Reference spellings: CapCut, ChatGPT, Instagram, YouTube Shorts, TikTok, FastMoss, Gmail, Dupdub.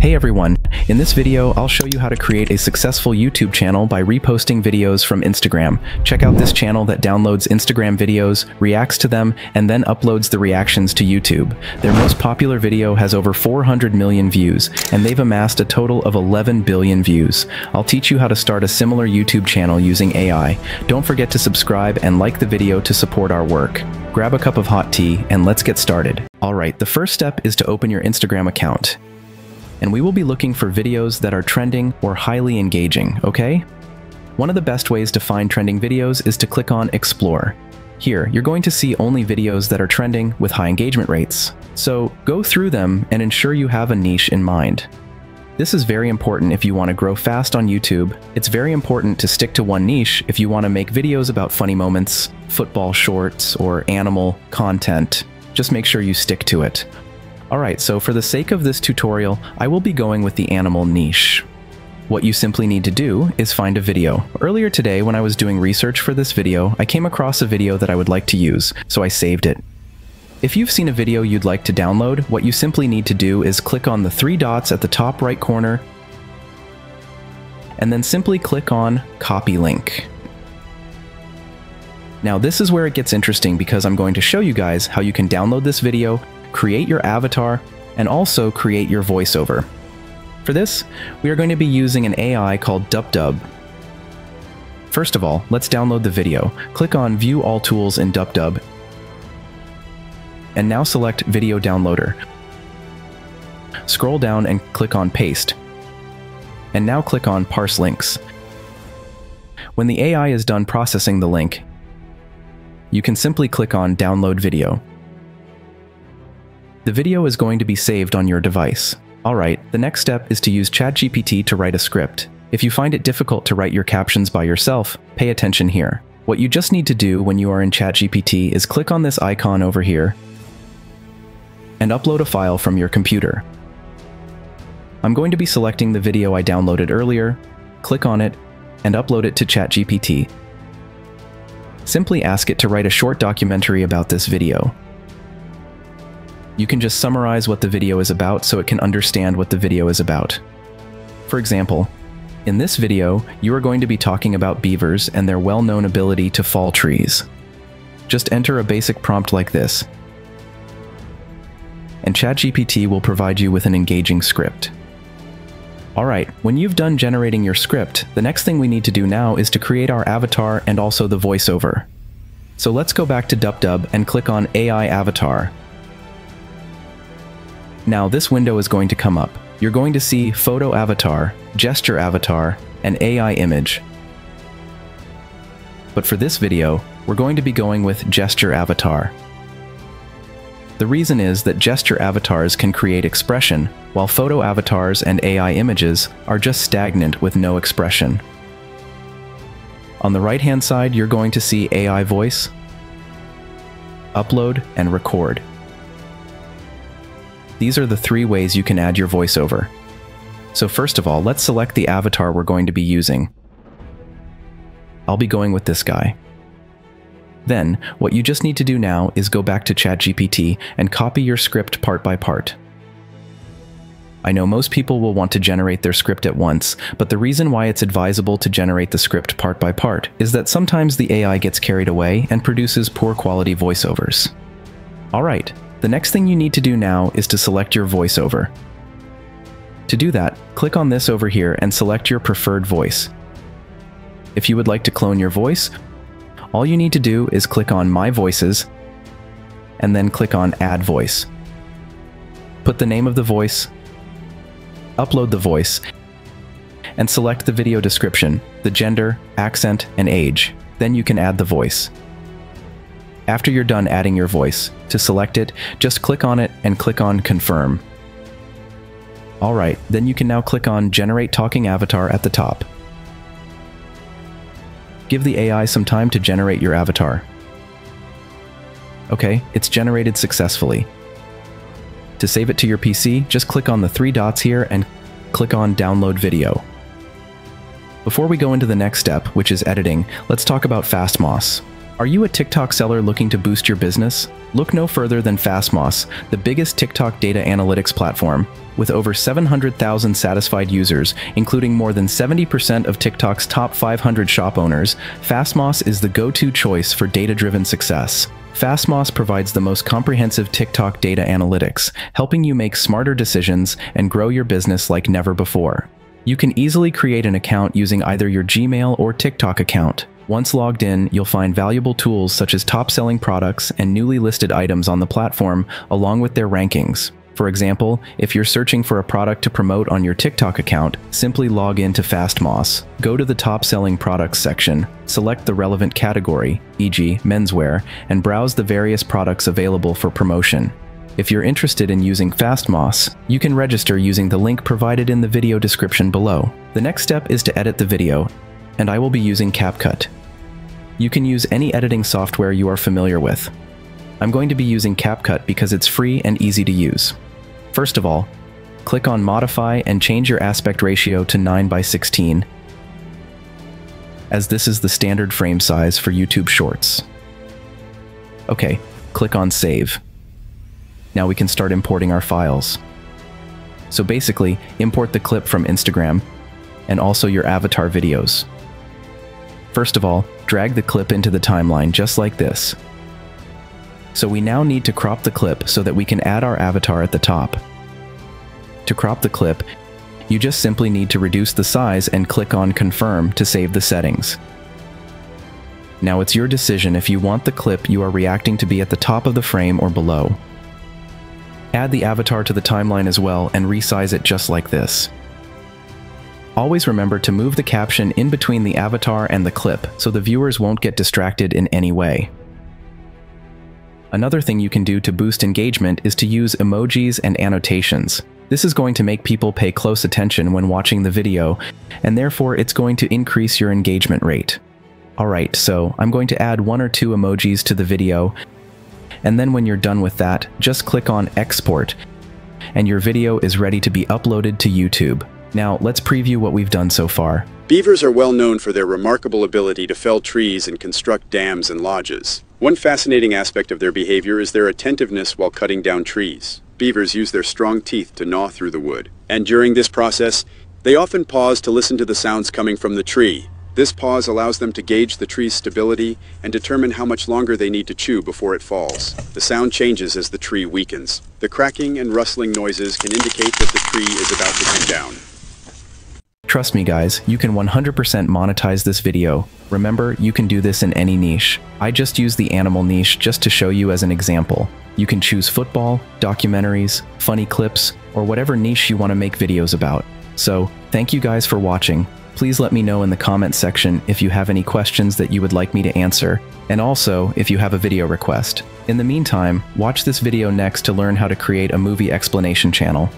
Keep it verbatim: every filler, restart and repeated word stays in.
Hey everyone, in this video I'll show you how to create a successful YouTube channel by reposting videos from Instagram. Check out this channel that downloads Instagram videos, reacts to them, and then uploads the reactions to YouTube. Their most popular video has over four hundred million views, and they've amassed a total of eleven billion views. I'll teach you how to start a similar YouTube channel using A I. Don't forget to subscribe and like the video to support our work. Grab a cup of hot tea and let's get started. Alright, the first step is to open your Instagram account. And we will be looking for videos that are trending or highly engaging, okay? One of the best ways to find trending videos is to click on Explore. Here, you're going to see only videos that are trending with high engagement rates. So go through them and ensure you have a niche in mind. This is very important if you want to grow fast on YouTube. It's very important to stick to one niche if you want to make videos about funny moments, football shorts, or animal content. Just make sure you stick to it. Alright, so for the sake of this tutorial, I will be going with the animal niche. What you simply need to do is find a video. Earlier today, when I was doing research for this video, I came across a video that I would like to use, so I saved it. If you've seen a video you'd like to download, what you simply need to do is click on the three dots at the top right corner, and then simply click on Copy Link. Now this is where it gets interesting because I'm going to show you guys how you can download this video, create your avatar, and also create your voiceover. For this, we are going to be using an A I called Dupdub. First of all, let's download the video. Click on View All Tools in Dupdub, and now select Video Downloader. Scroll down and click on Paste, and now click on Parse Links. When the A I is done processing the link, you can simply click on Download Video. The video is going to be saved on your device. Alright, the next step is to use ChatGPT to write a script. If you find it difficult to write your captions by yourself, pay attention here. What you just need to do when you are in ChatGPT is click on this icon over here and upload a file from your computer. I'm going to be selecting the video I downloaded earlier, click on it, and upload it to ChatGPT. Simply ask it to write a short documentary about this video. You can just summarize what the video is about so it can understand what the video is about. For example, in this video, you are going to be talking about beavers and their well-known ability to fall trees. Just enter a basic prompt like this, and ChatGPT will provide you with an engaging script. Alright, when you've done generating your script, the next thing we need to do now is to create our avatar and also the voiceover. So let's go back to Dupdub and click on A I Avatar. Now this window is going to come up. You're going to see Photo Avatar, Gesture Avatar, and A I Image. But for this video, we're going to be going with Gesture Avatar. The reason is that gesture avatars can create expression, while photo avatars and A I images are just stagnant with no expression. On the right-hand side, you're going to see A I Voice, Upload, and Record. These are the three ways you can add your voiceover. So first of all, let's select the avatar we're going to be using. I'll be going with this guy. Then, what you just need to do now is go back to ChatGPT and copy your script part by part. I know most people will want to generate their script at once, but the reason why it's advisable to generate the script part by part is that sometimes the A I gets carried away and produces poor quality voiceovers. Alright. The next thing you need to do now is to select your voiceover. To do that, click on this over here and select your preferred voice. If you would like to clone your voice, all you need to do is click on My Voices, and then click on Add Voice. Put the name of the voice, upload the voice, and select the video description, the gender, accent, and age. Then you can add the voice. After you're done adding your voice, to select it, just click on it and click on Confirm. Alright, then you can now click on Generate Talking Avatar at the top. Give the A I some time to generate your avatar. Okay, it's generated successfully. To save it to your P C, just click on the three dots here and click on Download Video. Before we go into the next step, which is editing, let's talk about FastMoss. Are you a TikTok seller looking to boost your business? Look no further than FastMoss, the biggest TikTok data analytics platform. With over seven hundred thousand satisfied users, including more than seventy percent of TikTok's top five hundred shop owners, FastMoss is the go-to choice for data-driven success. FastMoss provides the most comprehensive TikTok data analytics, helping you make smarter decisions and grow your business like never before. You can easily create an account using either your Gmail or TikTok account. Once logged in, you'll find valuable tools such as top-selling products and newly listed items on the platform, along with their rankings. For example, if you're searching for a product to promote on your TikTok account, simply log into FastMoss. Go to the top-selling products section, select the relevant category, for example menswear, and browse the various products available for promotion. If you're interested in using FastMoss, you can register using the link provided in the video description below. The next step is to edit the video, and I will be using CapCut. You can use any editing software you are familiar with. I'm going to be using CapCut because it's free and easy to use. First of all, click on Modify and change your aspect ratio to nine by sixteen, as this is the standard frame size for YouTube Shorts. Okay, click on Save. Now we can start importing our files. So basically, import the clip from Instagram and also your avatar videos. First of all, drag the clip into the timeline just like this. So we now need to crop the clip so that we can add our avatar at the top. To crop the clip, you just simply need to reduce the size and click on Confirm to save the settings. Now it's your decision if you want the clip you are reacting to be at the top of the frame or below. Add the avatar to the timeline as well and resize it just like this. Always remember to move the caption in between the avatar and the clip so the viewers won't get distracted in any way. Another thing you can do to boost engagement is to use emojis and annotations. This is going to make people pay close attention when watching the video, and therefore it's going to increase your engagement rate. Alright, so I'm going to add one or two emojis to the video, and then when you're done with that, just click on Export, and your video is ready to be uploaded to YouTube. Now, let's preview what we've done so far. Beavers are well known for their remarkable ability to fell trees and construct dams and lodges. One fascinating aspect of their behavior is their attentiveness while cutting down trees. Beavers use their strong teeth to gnaw through the wood, and during this process, they often pause to listen to the sounds coming from the tree. This pause allows them to gauge the tree's stability and determine how much longer they need to chew before it falls. The sound changes as the tree weakens. The cracking and rustling noises can indicate that the tree is about to come down. Trust me guys, you can one hundred percent monetize this video. Remember, you can do this in any niche. I just use the animal niche just to show you as an example. You can choose football, documentaries, funny clips, or whatever niche you want to make videos about. So, thank you guys for watching. Please let me know in the comment section if you have any questions that you would like me to answer, and also if you have a video request. In the meantime, watch this video next to learn how to create a movie explanation channel.